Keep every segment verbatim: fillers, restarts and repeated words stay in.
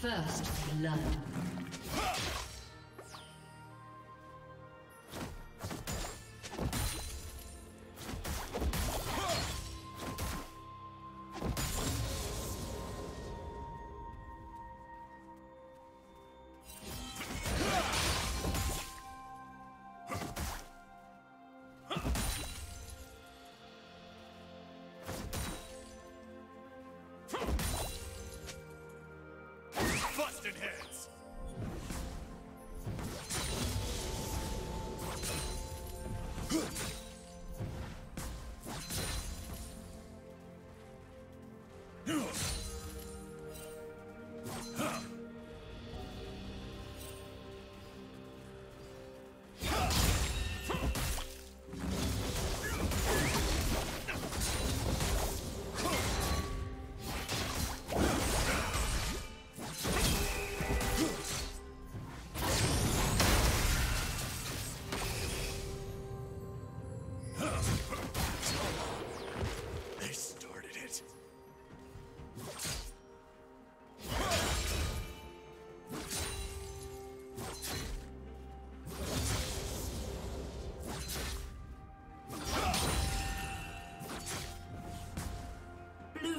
First blood.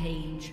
Page.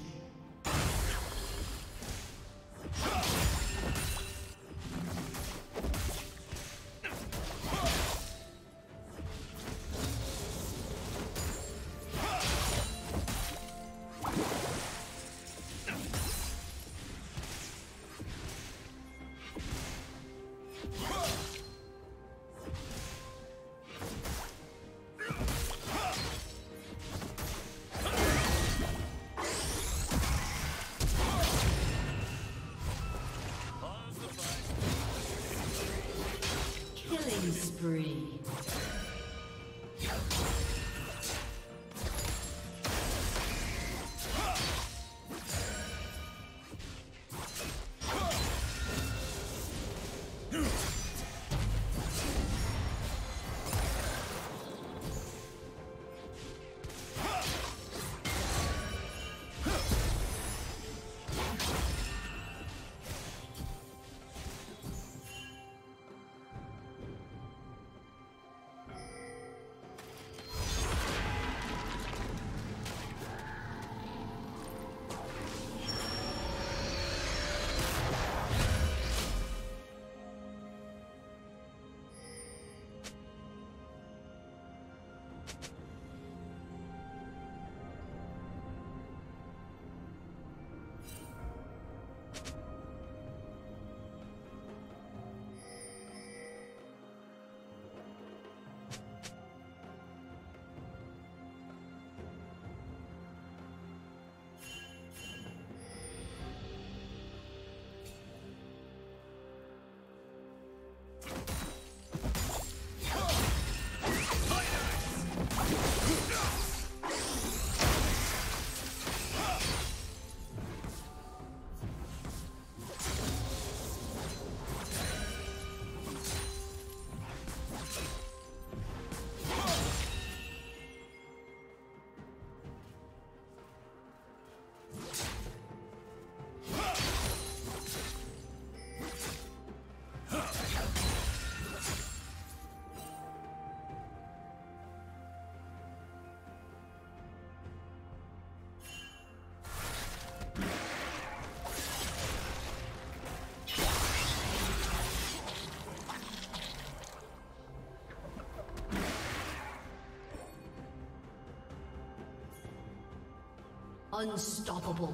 Unstoppable.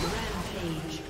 Rampage.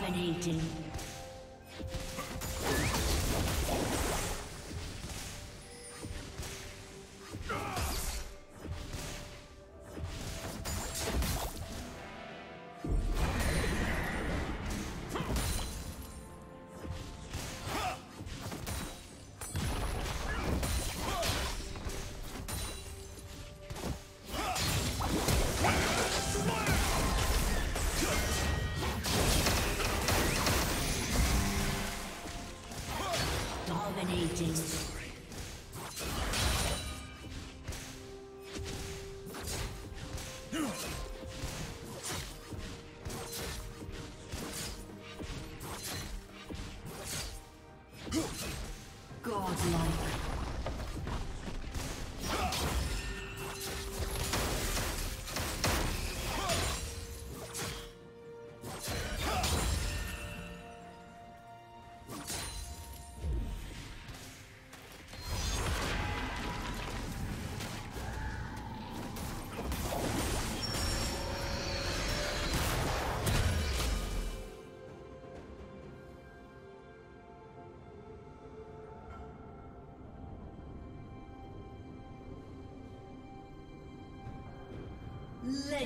Dominating. Dominating.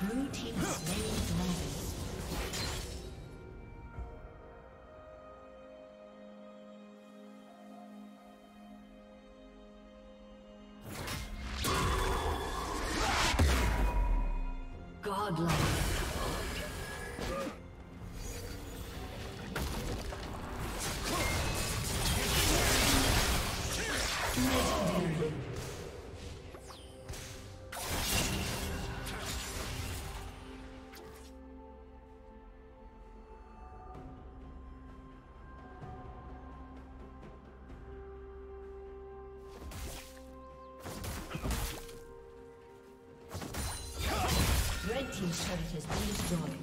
Blue team slain dragon. Team's turret has been destroyed.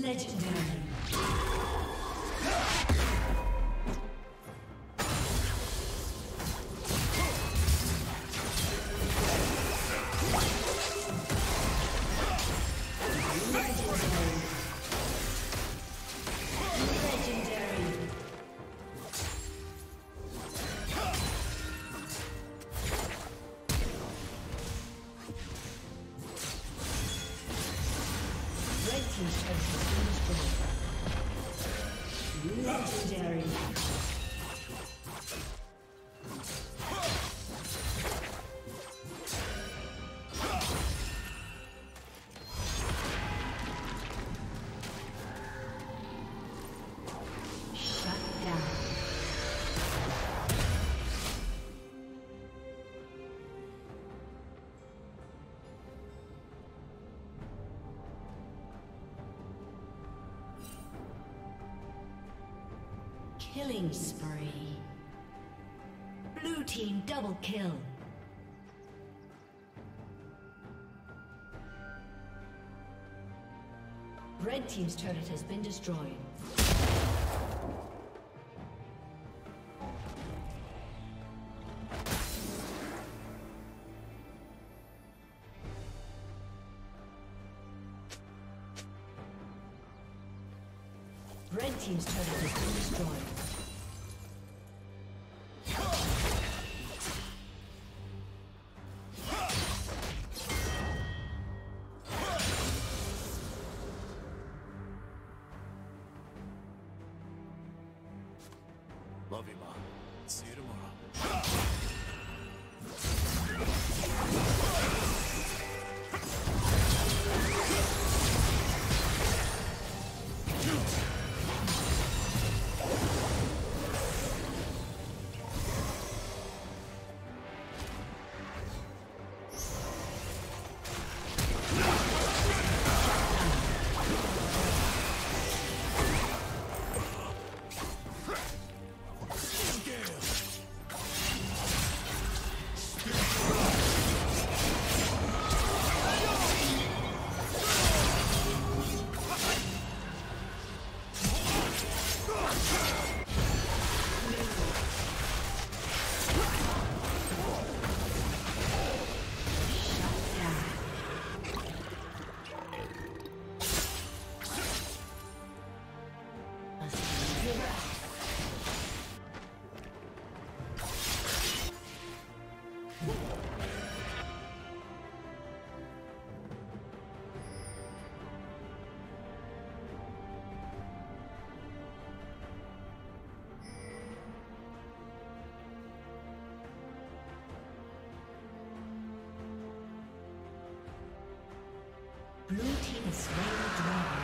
Legendary. Legendary. Killing spree. Blue team double kill. Red team's turret has been destroyed. Red team's turret has been destroyed. Love you, Mom. See you tomorrow. Blue team is slain the dragon.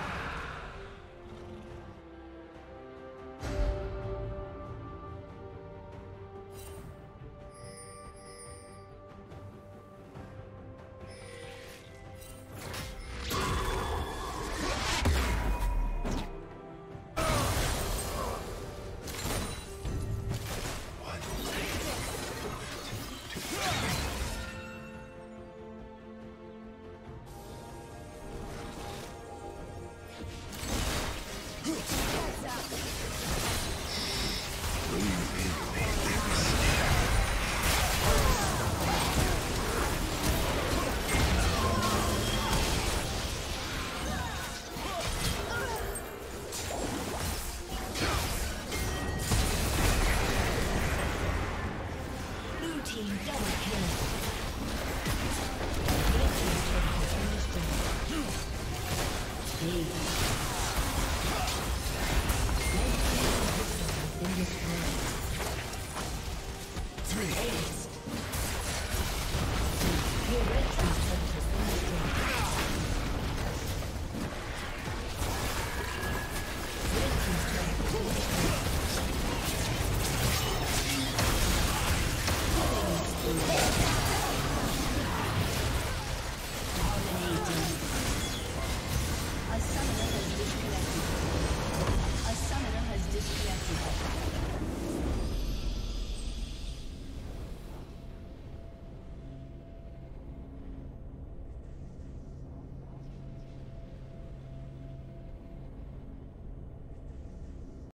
Industry.